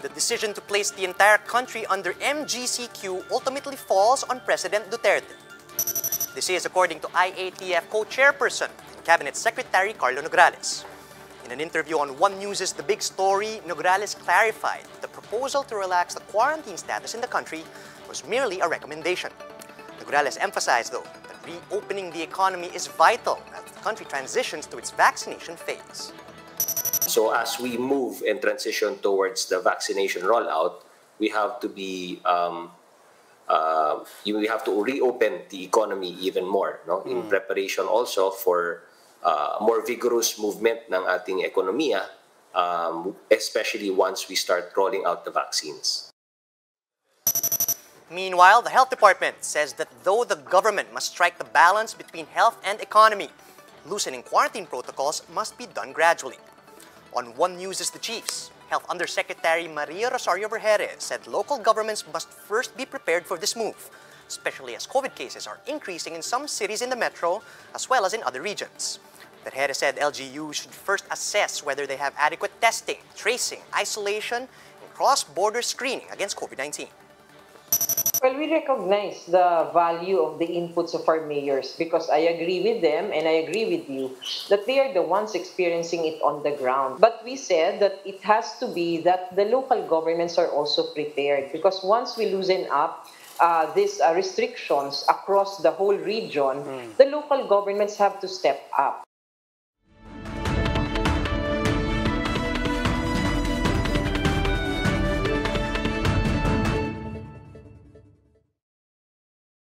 The decision to place the entire country under MGCQ ultimately falls on President Duterte. This is according to IATF co-chairperson and Cabinet Secretary Karlo Nograles. In an interview on One News' The Big Story, Nograles clarified that the proposal to relax the quarantine status in the country was merely a recommendation. Nograles emphasized, though, that reopening the economy is vital as the country transitions to its vaccination phase. So as we move and transition towards the vaccination rollout, we have to be we have to reopen the economy even more, no? In preparation also for more vigorous movement ng ating ekonomiya, especially once we start rolling out the vaccines. Meanwhile, the Health Department says that though the government must strike the balance between health and economy, loosening quarantine protocols must be done gradually. On One News' The Chiefs, Health Undersecretary Maria Rosario Vergeire said local governments must first be prepared for this move, especially as COVID cases are increasing in some cities in the metro as well as in other regions. Vergeire said LGU should first assess whether they have adequate testing, tracing, isolation, and cross-border screening against COVID-19. Well, we recognize the value of the inputs of our mayors because I agree with them and I agree with you that they are the ones experiencing it on the ground. But we said that it has to be that the local governments are also prepared because once we loosen up these restrictions across the whole region, the local governments have to step up.